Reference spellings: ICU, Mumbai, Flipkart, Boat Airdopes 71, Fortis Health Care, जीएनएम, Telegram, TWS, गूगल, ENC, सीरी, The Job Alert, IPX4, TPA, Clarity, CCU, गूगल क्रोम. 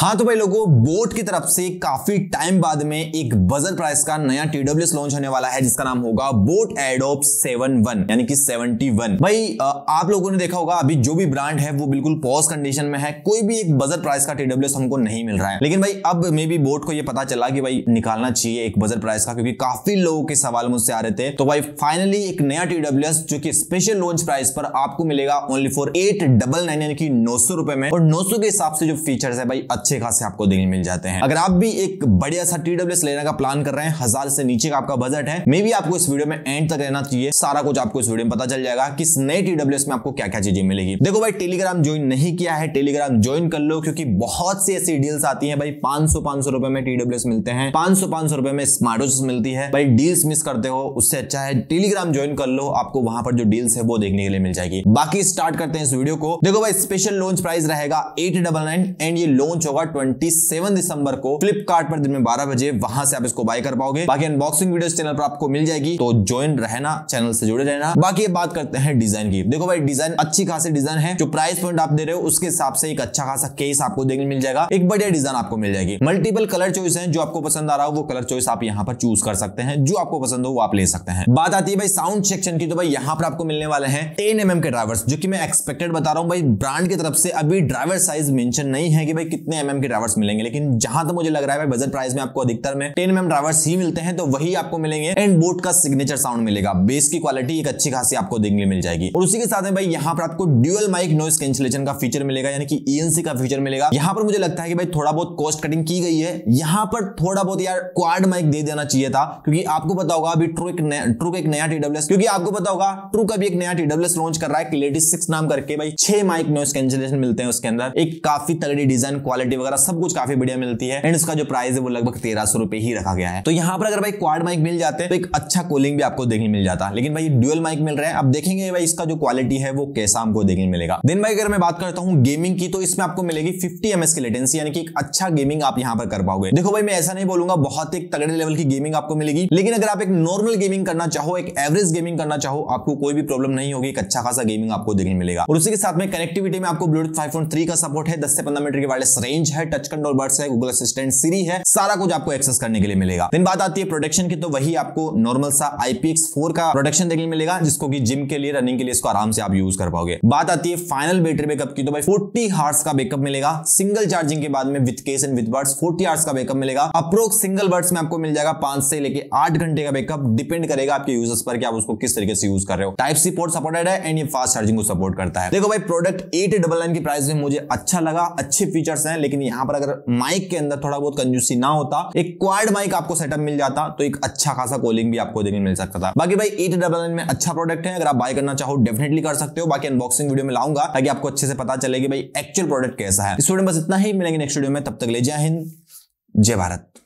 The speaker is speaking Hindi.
हाँ तो भाई लोगों, बोट की तरफ से काफी टाइम बाद में एक बजर प्राइस का नया TWS लॉन्च होने वाला है जिसका नाम होगा बोट एडोप्स 71 यानी कि 71। भाई आप लोगों ने देखा होगा अभी जो भी ब्रांड है वो बिल्कुल पॉज कंडीशन में है, कोई भी एक बजर प्राइस का TWS हमको नहीं मिल रहा है। लेकिन भाई अब मे बी बोट को ये पता चला कि भाई निकालना चाहिए एक बजर प्राइस का, क्योंकि काफी लोगों के सवाल मुझसे आ रहे थे। तो भाई फाइनली एक नया TWS जो कि स्पेशल लॉन्च प्राइस पर आपको मिलेगा ओनली फॉर 899 यानी कि 900 रुपए में, और 900 के हिसाब से जो फीचर्स है भाई अच्छे खासे आपको देखने मिल जाते हैं। अगर आप भी एक बढ़िया सा TWS लेने का प्लान कर रहे हैं, 1000 से नीचे का आपका बजट है, मे बी आपको इस वीडियो में एंड तक रहना चाहिए, सारा कुछ आपको इस वीडियो में पता चल जाएगा कि इस नए TWS में आपको क्या क्या चीजें मिलेगी। देखो भाई टेलीग्राम ज्वाइन नहीं किया है, टेलीग्राम ज्वाइन कर लो, क्योंकि बहुत सी ऐसी डील्स आती है भाई 500 रुपए में TWS मिलते हैं, 500 रुपए में स्मार्ट वॉच मिलती है। भाई डील्स मिस करते हो, उससे अच्छा है टेलीग्राम ज्वाइन कर लो, आपको वहां पर जो डील्स है वो देखने के लिए मिल जाएगी। बाकी स्टार्ट करते हैं इस वीडियो को। देखो भाई स्पेशल लॉन्च प्राइस रहेगा 899 एंड ये लॉन्च होगा 27 दिसंबर को फ्लिपकार्ट पर दिन में 12 बजे, वहां से आप इसको बाय कर पाओगे। बाकी अनबॉक्सिंग वीडियोस चैनल पर आपको मिल जाएगी, तो ज्वाइन रहना, चैनल से जुड़े रहना। बाकी बात करते हैं डिजाइन की। देखो भाई डिजाइन अच्छी खासी डिजाइन है, जो प्राइस पॉइंट आप दे रहे हो उसके हिसाब से एक अच्छा खासा केस आपको देखने मिल जाएगा, एक बढ़िया डिजाइन आपको मिल जाएगी। मल्टीपल कलर चॉइस है, जो आपको पसंद आ रहा हो वो कलर चॉइस आप यहाँ पर चूज कर सकते हैं, जो आपको पसंद हो वो आप ले सकते हैं। बात आती है भाई साउंड सेक्शन की, तो भाई यहाँ पर आपको मिलने वाले हैं 10 mm के ड्राइवर्स, जो कि मैं एक्सपेक्टेड बता रहा हूँ भाई ब्रांड की तरफ से अभी ड्राइवर साइज मेंशन नहीं है कि भाई कितने mm के ड्राइवर्स मिलेंगे, लेकिन जहां तक मुझे लग रहा है भाई बजट प्राइस में आपको अधिकतर में 10 mm ड्राइवर्स ही मिलते हैं, तो वही आपको मिलेंगे एंड बोट का सिग्नेचर साउंड मिलेगा। बेस की क्वालिटी एक अच्छी खासी आपको देखने मिल जाएगी, और उसी के साथ में भाई यहाँ पर आपको ड्यूअल माइक नॉइस कैंसिलेशन का फीचर मिलेगा, यानी कि ENC का फीचर मिलेगा। यहाँ पर मुझे लगता है कि भाई थोड़ा बहुत कॉस्ट कटिंग की गई है, यहाँ पर थोड़ा बहुत यार क्वाड माइक दे देना चाहिए था, क्योंकि आपको पता होगा अभी ट्रू एक नया TWS, क्योंकि आपको पता होगा ट्रू का भी एक नया TWS लॉन्च कर रहा है क्लैरिटी 6 नाम करके, भाई 6 माइक नॉइस कैंसिलेशन मिलते हैं उसके अंदर, एक काफी तगड़ी डिजाइन, क्वालिटी वगैरह सब कुछ काफी बढ़िया मिलती है, एंड इसका जो प्राइस है वो लगभग 1300 रुपए ही रखा गया है। तो यहाँ पर अगर भाई क्वाड माइक मिल जाते हैं तो एक अच्छा कॉलिंग भी आपको देखने मिल जाता, लेकिन भाई ड्यूअल माइक मिल रहा है, अब देखेंगे भाई इसका जो क्वालिटी है वो कैसा हमको देखने मिलेगा। देन भाई अगर मैं बात करता हूँ गेमिंग की, तो इसमें आपको मिलेगी 50 ms की लेटेंसी, यानी कि एक अच्छा गेमिंग आप यहाँ पर कर पाओगे। देखो भाई मैं ऐसा नहीं बोलूंगा बहुत एक तगड़े लेवल की गेमिंग आपको मिलेगी, लेकिन अगर आप एक नॉर्मल गेमिंग करना चाहो, एक एवरेज गेमिंग करना चाहो, आपको कोई भी प्रॉब्लम नहीं होगी, एक अच्छा खासा गेमिंग आपको देखने मिलेगा। और उसी के साथ में कनेक्टिविटी में आपको ब्लूटूथ 5.3 का सपोर्ट है, 10 से 15 मीटर की वायरलेस रेंज है, टच कंट्रोल बड्स है, गूगल असिस्टेंट सीरी है, सारा कुछ आपको एक्सेस करने के लिए मिलेगा। देन बात आती है प्रोटेक्शन की, तो वही आपको नॉर्मल सा IPX4 का प्रोटेक्शन देखने मिलेगा, जिसको कि जिम के लिए, रनिंग के लिए इसको आराम से आप यूज कर पाओगे। बात आती है फाइनल बैटरी बैकअप की, तो भाई 40 हार्स का बैकअप मिलेगा सिंगल चार्जिंग के बाद में, with case and with buds 40 hours का बैकअप मिलेगा। अप्रोक्स सिंगल बड्स में आपको मिल जाएगा 5 से लेके 8 घंटे का बैकअप, डिपेंड करेगा आपके यूजर्स पर कि आप उसको किस तरीके से यूज कर रहे हो। टाइप सी पोर्ट सपोर्टेड है एंड ये फास्ट चार्जिंग को सपोर्ट करता है। देखो भाई प्रोडक्ट 899 की प्राइस में मुझे अच्छा लगा, अच्छे फीचर्स हैं, लेकिन यहाँ पर अगर माइक के अंदर थोड़ा बहुत कंजूसी ना होता, एक क्वाड माइक आपको सेटअप मिल जाता, तो एक अच्छा खासा कॉलिंग भी आपको देखने मिल सकता था। बाकी भाई 899 में अच्छा प्रोडक्ट है, अगर आप बाय करना चाहो डेफिनेटली कर सकते हो। बाकी अनबॉक्सिंग वीडियो में लाऊंगा ताकि आपको अच्छे से पता चले कि भाई एक्चुअल प्रोडक्ट कैसा है। इस वीडियो में बस इतना ही, मिलेंगे नेक्स्ट वीडियो में, तब तक ले जय हिंद, जय भारत।